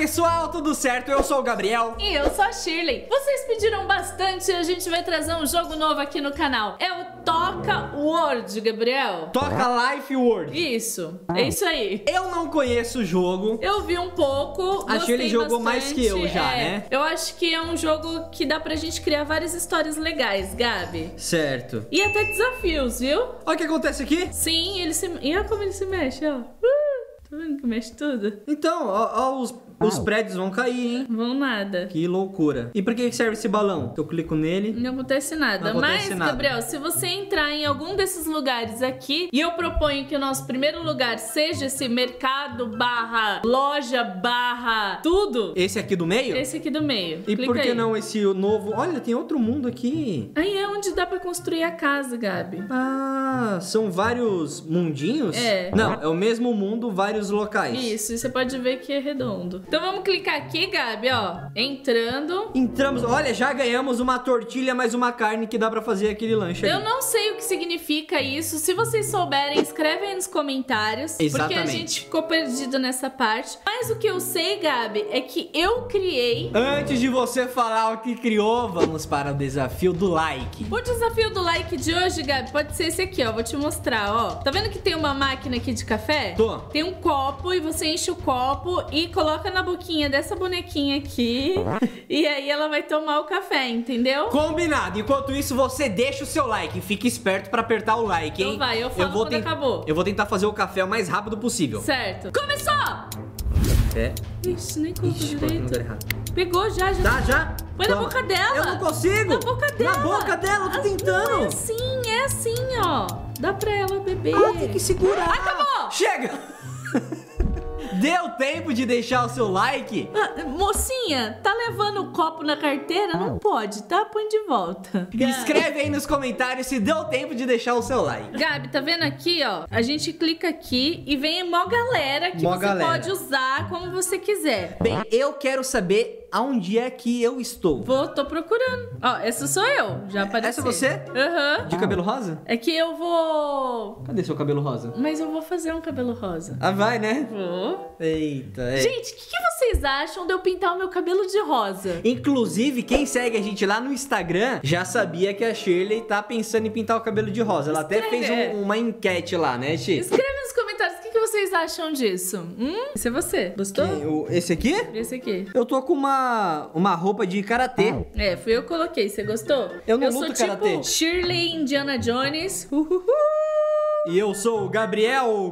pessoal, tudo certo? Eu sou o Gabriel. E eu sou a Shirley. Vocês pediram bastante e a gente vai trazer um jogo novo aqui no canal. É o Toca World, Gabriel. Toca Life World. Isso, é isso aí. Eu não conheço o jogo. Eu vi um pouco, a Shirley jogou bastante, mais que eu já, né? Eu acho que é um jogo que dá pra gente criar várias histórias legais, Gabi. Certo. E até desafios, viu? Olha o que acontece aqui. Sim, ele se... E olha como ele se mexe, ó. Tá vendo que mexe tudo? Então, ó os prédios vão cair, hein? Vão nada. Que loucura. E pra que serve esse balão? Eu clico nele... Não acontece nada. Mas, Gabriel, se você entrar em algum desses lugares aqui, e eu proponho que o nosso primeiro lugar seja esse mercado barra loja barra tudo. Esse aqui do meio? Esse aqui do meio. E por que não esse novo? Olha, tem outro mundo aqui. Aí é onde dá pra construir a casa, Gabi. Ah, são vários mundinhos? É. Não, é o mesmo mundo, vários locais. Isso, e você pode ver que é redondo. Então vamos clicar aqui, Gabi, ó. Entrando. Entramos. Olha, já ganhamos uma tortilha mais uma carne que dá pra fazer aquele lanche. Eu não sei o que significa isso. Se vocês souberem, escreve aí nos comentários. Exatamente. Porque a gente ficou perdido nessa parte. Mas o que eu sei, Gabi, é que eu criei... Antes de você falar o que criou, vamos para o desafio do like. O desafio do like de hoje, Gabi, pode ser esse aqui, ó. Vou te mostrar, ó. Tá vendo que tem uma máquina aqui de café? Tô. Tem um copo e você enche o copo e coloca na boquinha dessa bonequinha aqui e aí ela vai tomar o café, entendeu? Combinado. Enquanto isso, você deixa o seu like. Fique esperto pra apertar o like, hein? Então vai, eu falo quando acabou. Eu vou tentar fazer o café o mais rápido possível. Certo. Começou! É. Ixi, nem conto direito. Pegou já. Tá, já? Põe na boca dela. Eu não consigo. Na boca dela. Na boca dela, eu tô tentando. Não, é assim, ó. Dá pra ela beber. Ah, tem que segurar. Acabou! Chega! Deu tempo de deixar o seu like? Ah, mocinha, tá levando o copo na carteira? Não pode, tá? Põe de volta. Escreve aí nos comentários se deu tempo de deixar o seu like. Gabi, tá vendo aqui, ó? A gente clica aqui e vem mó galera que pode usar como você quiser. Bem, eu quero saber... Aonde é que eu estou? Tô procurando. Ó, essa sou eu. Já apareceu. Essa é você? Aham. Uhum. De cabelo rosa? É que eu vou... Cadê seu cabelo rosa? Mas eu vou fazer um cabelo rosa. Ah, vai, né? Vou. Eita, é. Gente, o que vocês acham de eu pintar o meu cabelo de rosa? Inclusive, quem segue a gente lá no Instagram já sabia que a Shirley tá pensando em pintar o cabelo de rosa. Ela até fez uma enquete lá, né, Shirley? Escreve nos comentários o que vocês acham disso. Esse é você. Gostou? Esse aqui? Esse aqui. Eu tô com uma roupa de karatê. É, fui eu que coloquei. Você gostou? Eu não luto karatê. Eu sou tipo Shirley Indiana Jones. E eu sou o Gabriel...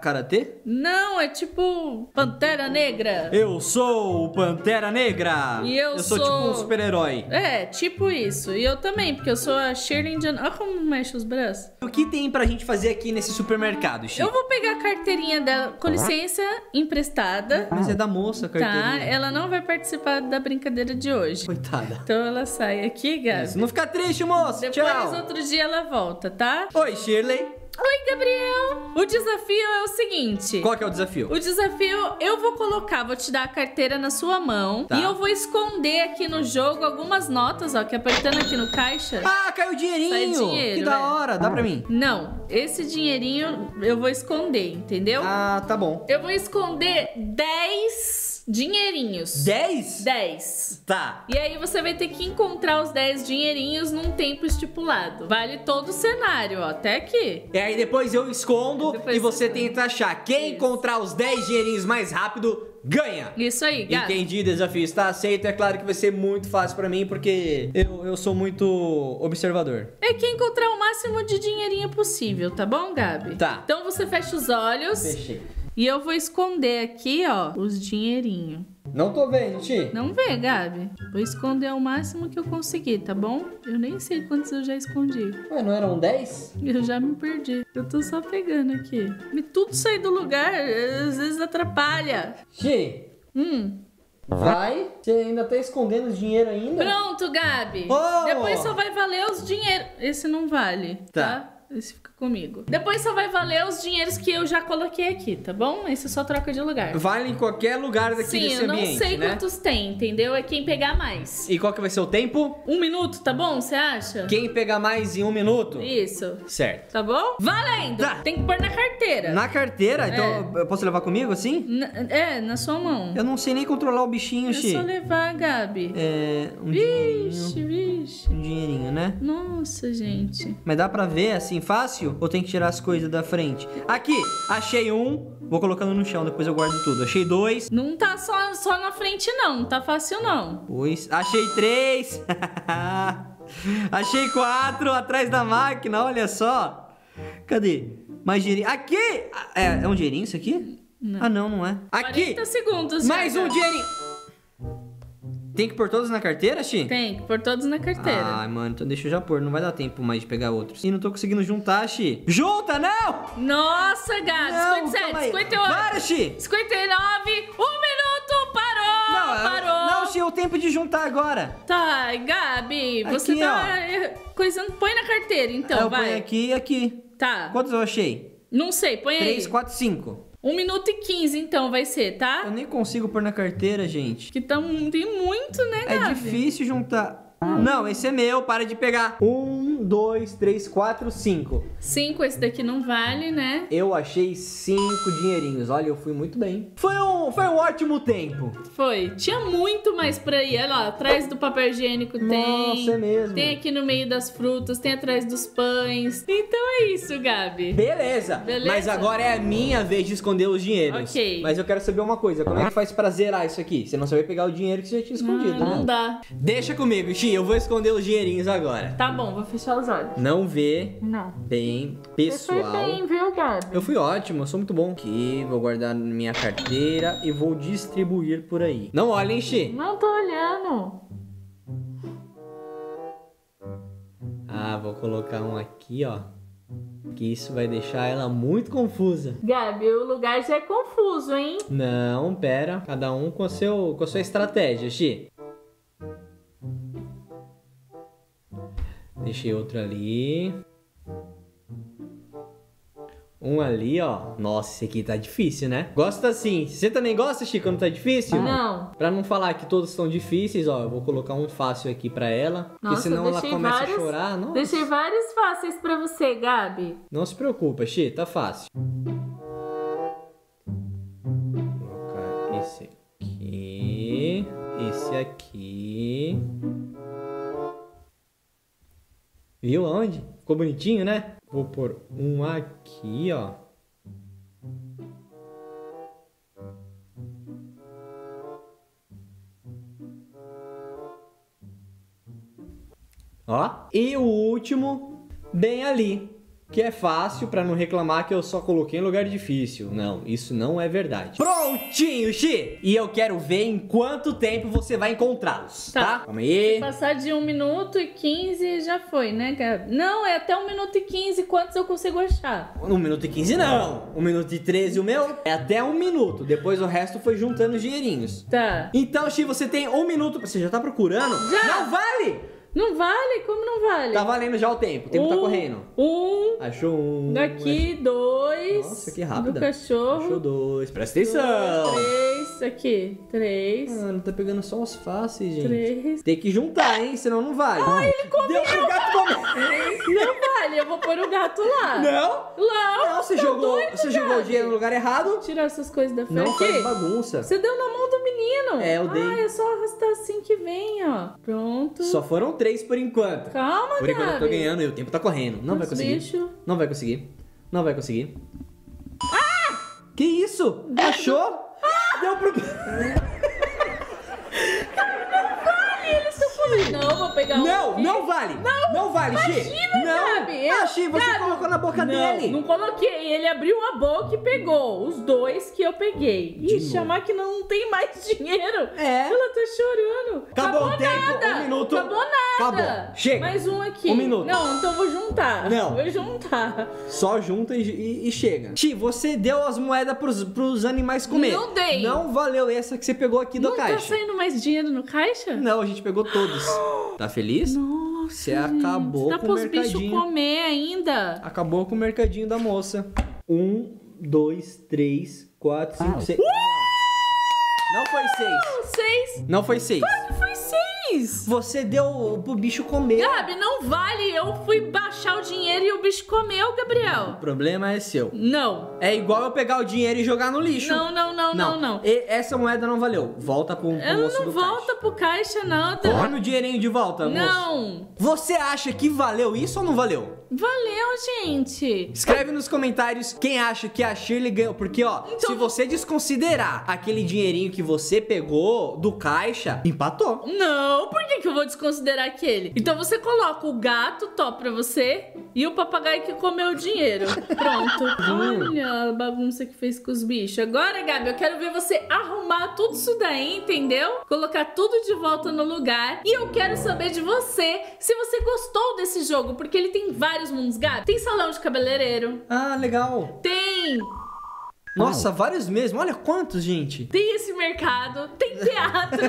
Karatê? Não, é tipo Pantera Negra. Eu sou o Pantera Negra. E eu sou... Eu sou tipo um super-herói. É, tipo isso. E eu também, porque eu sou a Shirley Indiana... Olha como mexe os braços. O que tem pra gente fazer aqui nesse supermercado, Shirley? Eu vou pegar a carteirinha dela, com licença, emprestada. Mas é da moça a carteirinha. Tá, ela não vai participar da brincadeira de hoje. Coitada. Então ela sai aqui, Gabi. Isso, não fica triste, moça. Depois, outro dia, ela volta, tá? Oi, Shirley. Oi, Gabriel! O desafio é o seguinte... Qual que é o desafio? O desafio, eu vou colocar, vou te dar a carteira na sua mão, tá. E eu vou esconder aqui no jogo algumas notas, ó, que apertando aqui no caixa... Ah, caiu dinheirinho! Sai dinheiro, que da hora, dá pra mim? Não, esse dinheirinho eu vou esconder, entendeu? Ah, tá bom. Eu vou esconder 10... dinheirinhos. 10? 10. Tá. E aí você vai ter que encontrar os 10 dinheirinhos num tempo estipulado. Vale todo o cenário, ó, até aqui. E aí depois eu escondo e você tenta achar. Quem encontrar os 10 dinheirinhos mais rápido... ganha! Isso aí, Gabi. Entendi, desafio está aceito. É claro que vai ser muito fácil pra mim, porque eu sou muito observador. É que encontrar o máximo de dinheirinho possível, tá bom, Gabi? Tá. Então você fecha os olhos. Fechei. E eu vou esconder aqui, ó, os dinheirinhos. Não tô vendo, Ti. Não vê, Gabi. Vou esconder o máximo que eu conseguir, tá bom? Eu nem sei quantos eu já escondi. Ué, não eram 10? Eu já me perdi. Eu tô só pegando aqui. Me tudo sair do lugar, às vezes atrapalha. Ti. Vai. Você ainda tá escondendo os dinheiro ainda? Pronto, Gabi. Depois só vai valer os dinheiros. Esse não vale, tá? Esse fica comigo. Depois só vai valer os dinheiros que eu já coloquei aqui, tá bom? Aí você só troca de lugar. Vale em qualquer lugar daqui desse ambiente, né? Sim, eu não sei quantos tem, entendeu? É quem pegar mais. E qual que vai ser o tempo? 1 minuto, tá bom? Você acha? Quem pegar mais em 1 minuto? Isso. Certo. Tá bom? Valendo! Tá. Tem que pôr na carteira. Na carteira? Então eu posso levar comigo assim? Na sua mão. Eu não sei nem controlar o bichinho, Xi. É só levar, Gabi. Vixe. Um dinheirinho, né? Nossa, gente. Mas dá pra ver assim fácil? Ou tem que tirar as coisas da frente? Aqui, achei um. Vou colocando no chão, depois eu guardo tudo. Achei 2. Não tá só na frente, não. Não tá fácil, não. 2. Achei 3. Achei 4 atrás da máquina, olha só. Cadê? Mais dinheirinho. Aqui! É um dinheirinho isso aqui? Não. Ah, não é. Aqui! 40 segundos. Mais um dinheirinho. Tem que pôr todos na carteira, Xi? Tem que pôr todos na carteira. Ai, mano, então deixa eu já pôr. Não vai dar tempo mais de pegar outros. E não tô conseguindo juntar, Xi. Junta, não! Nossa, gato. 57, 58. Para, Xi! 59. 1 minuto, parou! Não, parou. Não, Xi, é o tempo de juntar agora. Tá, Gabi, você aqui, tá coisando. Põe na carteira, então, eu vai. Eu ponho aqui e aqui. Tá. Quantos eu achei? Não sei, põe 3, aí. 3, 4, 5. 1 minuto e 15, então, vai ser, tá? Eu nem consigo pôr na carteira, gente. Que tá muito, né, Gabi? É difícil juntar. Não, esse é meu, para de pegar. 1, 2, 3, 4, 5. 5, esse daqui não vale, né? Eu achei 5 dinheirinhos. Olha, eu fui muito bem. Foi um ótimo tempo. Foi. Tinha muito mais pra ir. Olha lá, atrás do papel higiênico tem. Nossa, é mesmo. Tem aqui no meio das frutas, tem atrás dos pães. Então é isso, Gabi. Beleza. Mas agora é a minha vez de esconder os dinheiros. Ok. Mas eu quero saber uma coisa. Como é que faz pra zerar isso aqui? Você não sabe pegar o dinheiro que você já tinha escondido, né? Não dá. Deixa comigo, Xi. Eu vou esconder os dinheirinhos agora. Tá bom, vou fechar os olhos. Não vê. Não. Bem, pessoal. Você foi bem, viu, Gabi? Eu fui ótimo, eu sou muito bom. Aqui, vou guardar na minha carteira e vou distribuir por aí. Não olhem, Xi. Não tô olhando. Ah, vou colocar um aqui, ó. Que isso vai deixar ela muito confusa. Gabi, o lugar já é confuso, hein? Não, pera. Cada um com a sua estratégia, Xi. Deixei outro ali. Um ali, ó. Nossa, esse aqui tá difícil, né? Gosta assim. Você também gosta, Xi, quando tá difícil? Não. Pra não falar que todos estão difíceis, ó, eu vou colocar um fácil aqui pra ela. Nossa, porque senão ela começa a chorar. Nossa. Deixei vários fáceis pra você, Gabi. Não se preocupa, Xi, tá fácil. Vou colocar esse aqui. Esse aqui. Viu aonde? Ficou bonitinho, né? Vou pôr um aqui, ó. Ó. E o último, bem ali. Que é fácil, pra não reclamar que eu só coloquei em lugar difícil. Não, isso não é verdade. Prontinho, Xi! E eu quero ver em quanto tempo você vai encontrá-los, tá? Calma aí. Se passar de 1 minuto e 15 já foi, né, Gabi? Não, é até 1 minuto e 15. Quantos eu consigo achar? 1 minuto e 15 não. 1 minuto e 13 o meu é até 1 minuto. Depois o resto foi juntando os dinheirinhos. Tá. Então, Xi, você tem 1 minuto. Você já tá procurando? Já! Não vale! Não vale? Como não vale? Tá valendo já o tempo tá correndo. Achou um. Daqui, 2. Nossa, que rápido. Do cachorro. Achou 2. Presta atenção. 3, aqui. 3. Mano, tá pegando só os fáceis, gente. 3. Tem que juntar, hein? Senão não vale. Ai, ele comeu. Deu pro gato comer. Não vale, eu vou pôr o gato lá. Não, você jogou o dinheiro no lugar errado. Tirar essas coisas da frente. Não faz bagunça. Você deu na mão do menino. É, eu dei. Ah, é só arrastar assim que vem, ó. Pronto. Só foram 3 por enquanto. Calma, por enquanto, Gabi. Eu tô ganhando e o tempo tá correndo. Não vai conseguir. Bicho. Não vai conseguir. Não vai conseguir. Ah! Que isso? Achou? Ah! Deu pro... Não, vou pegar um. Não vale. Não vale, Xi. Imagina, Gabi. Ah, Xi, você colocou na boca dele. Não coloquei. Ele abriu a boca e pegou os 2 que eu peguei. Ixi, a máquina não tem mais dinheiro. É. Ela tá chorando. Acabou o tempo. 1 minuto. Acabou nada. Acabou. Chega. Mais um aqui. 1 minuto. Não, então vou juntar. Não. Vou juntar. Só junta e chega. Xi, você deu as moedas pros animais comer. Não dei. Não valeu essa que você pegou aqui do caixa. Não tá saindo mais dinheiro no caixa? Não, a gente pegou todos. Tá feliz? Nossa. Nossa, você acabou com o mercadinho. Dá para os bichos comer ainda. Acabou com o mercadinho da moça. 1, 2, 3, 4, 5, 6. Não foi 6. Não foi 6. Claro que foi 6. Você deu pro bicho comer. Gabi, não vale. Eu fui baixar o dinheiro e o bicho comeu, Gabriel. O problema é seu. Não. É igual eu pegar o dinheiro e jogar no lixo. Não. Essa moeda não valeu. Volta pro moço do caixa. Ela não volta pro caixa, não. Toma o dinheirinho de volta, moço. Não. Você acha que valeu isso ou não valeu? Valeu, gente. Escreve nos comentários quem acha que a Shirley ganhou. Porque, ó, então, se você desconsiderar aquele dinheirinho que você pegou do caixa, empatou. Não, por que que eu vou desconsiderar aquele? Então você coloca o gato, top pra você, e o papagaio que comeu o dinheiro. Pronto. Olha a bagunça que fez com os bichos. Agora, Gabi, eu quero ver você arrumar tudo isso daí, entendeu? Colocar tudo de volta no lugar. E eu quero saber de você se você gostou desse jogo, porque ele tem vários mundos, Gabi. Tem salão de cabeleireiro. Ah, legal. Tem. Nossa, vários mesmo. Olha quantos, gente. Tem esse mercado. Tem teatro.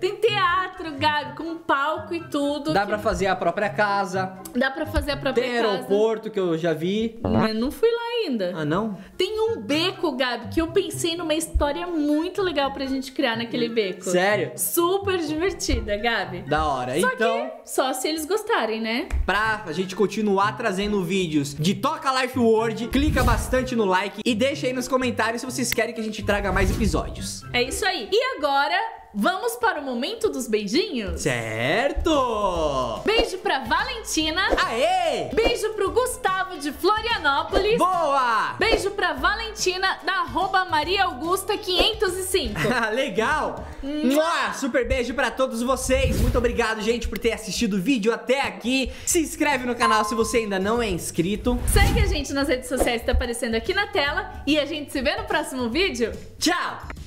Tem teatro, Gabi, com palco e tudo. Dá pra fazer a própria casa. Dá pra fazer a própria casa. Tem aeroporto, que eu já vi. Mas não fui lá ainda. Ah, não? Tem um beco, Gabi, que eu pensei numa história muito legal pra gente criar naquele beco. Sério? Super divertida, Gabi. Da hora. Só então... que só se eles gostarem, né? Pra a gente continuar trazendo vídeos de Toca Life World, clica bastante no like e deixa aí nos comentários se vocês querem que a gente traga mais episódios. É isso aí. E agora, vamos para o momento dos beijinhos? Certo! Beijo pra Valentina. Aê! Beijo pro Gustavo de Florianópolis. Boa! Beijo pra Valentina da arroba Maria Augusta 505. Legal! Super beijo pra todos vocês. Muito obrigado, gente, por ter assistido o vídeo até aqui. Se inscreve no canal se você ainda não é inscrito. Segue a gente nas redes sociais que tá aparecendo aqui na tela. E a gente se vê no próximo vídeo. Tchau!